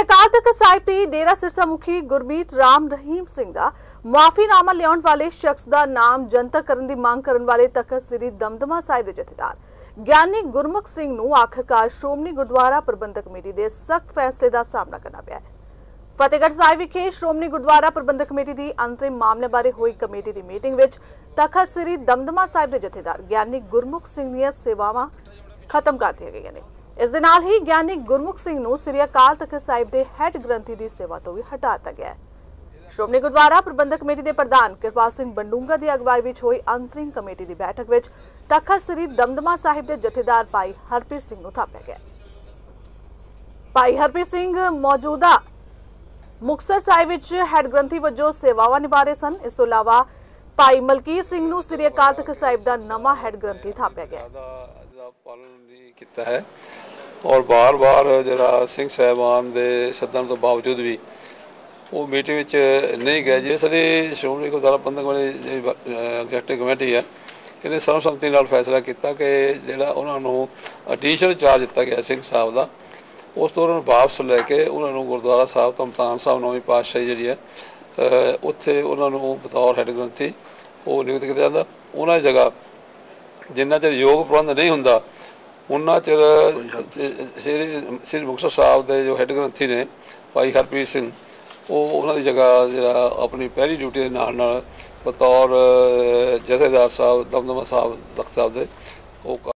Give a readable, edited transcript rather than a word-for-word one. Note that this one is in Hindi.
ਸ੍ਰੀ ਅਕਾਲ ਤਖਤ ਸਾਹਿਬ ਤੇ ਡੇਰਾ ਸਿਰਸਾ ਮੁਖੀ ਗੁਰਮੀਤ ਰਾਮ ਰਹੀਮ ਸਿੰਘ ਦਾ ਮਾਫੀਨਾਮਾ ਲਿਆਉਣ ਵਾਲੇ ਸ਼ਖਸ ਦਾ ਨਾਮ ਜਨਤਕ ਕਰਨ ਦੀ ਮੰਗ ਕਰਨ ਵਾਲੇ ਤਖਤ ਸ੍ਰੀ ਦਮਦਮਾ ਸਾਹਿਬ ਦੇ ਜਥੇਦਾਰ ਗਿਆਨੀ ਗੁਰਮੁਖ ਸਿੰਘ ਨੂੰ ਆਖਰਕਾਰ ਸ਼੍ਰੋਮਣੀ ਗੁਰਦੁਆਰਾ ਪ੍ਰਬੰਧਕ ਕਮੇਟੀ ਦੇ ਸਖਤ ਫੈਸਲੇ ਦਾ ਸਾਹਮਣਾ ਕਰਨਾ ਪਿਆ ਹੈ। ਫਤਿਹਗੜ੍ਹ ਸਾਹਿਬ ਵਿਖੇ ਸ਼੍ਰੋਮਣੀ ਗੁਰਦੁਆਰਾ ਪ੍ਰਬੰਧਕ ਕਮੇਟੀ ਦੀ ਅੰਤਰਿਮ ਮਾਮਲੇ ਬਾਰੇ ਹੋਈ ਕਮੇਟੀ ਦੀ ਮੀਟਿੰਗ ਵਿੱਚ ਤਖਤ ਸ੍ਰੀ ਦਮਦਮਾ ਸਾਹਿਬ ਦੇ ਜਥੇਦਾਰ ਗਿਆਨੀ ਗੁਰਮੁਖ ਸਿੰਘ ਦੀਆਂ ਸੇਵਾਵਾਂ ਖਤਮ ਕਰ ਦਿੱਤੀਆਂ ਗਈਆਂ ਨੇ। इस दे नाल ही ज्ञानी गुरमुख सिंह श्री अकाल तख्त साहिब दे हेड ग्रंथी दी सेवा तो भी हटा दिया गया है। श्रोमणी गुरुद्वारा प्रबंधक कमेटी के प्रधान कृपाल सिंह बंडूंगा की अगवाई में हुई अंतरिम कमेटी की बैठक में तखत श्री दमदमा साहिब के जथेदार भाई हरप्रीत सिंह नूं थापिया गया। भाई हरप्रीत सिंह मौजूदा मुक्तसर साहिब विच हेड ग्रंथी वजों सेवावां निभा रहे सन। इस तों इलावा भाई मलकीत सिंह नूं श्री अकाल तख्त साहिब दा नवां हेड ग्रंथी थापिया गया। पालन भी किया है और बार बार जरा सिंह साहबान के सदन तो बावजूद भी वो मीटिंग नहीं गए। जिस श्रोमणी गुरुद्वारा प्रबंधक कमेटी है इन्हें सर्वसम्मति नाल फैसला किया कि जो उन्होंने एडिशनल चार्ज दिता गया सिंह साहब का उस तो उन्होंने वापस लैके उन्होंने गुरुद्वारा साहब तमतान साहब नौवीं पातशाही जी है उत्थे उन्होंने बतौर हेड ग्रंथी वो नियुक्त किया जाता। उन्होंने जगह जिन्ना चर योग प्रबंध नहीं होंदा उन्ना चर श्री मुक्तसर साहब के जो हैड ग्रंथी ने भाई हरप्रीत सिंह उन्होंने जगह जरा अपनी पहली ड्यूटी के नाल बतौर जथेदार साहब दमदमा साहब तख्त साहब के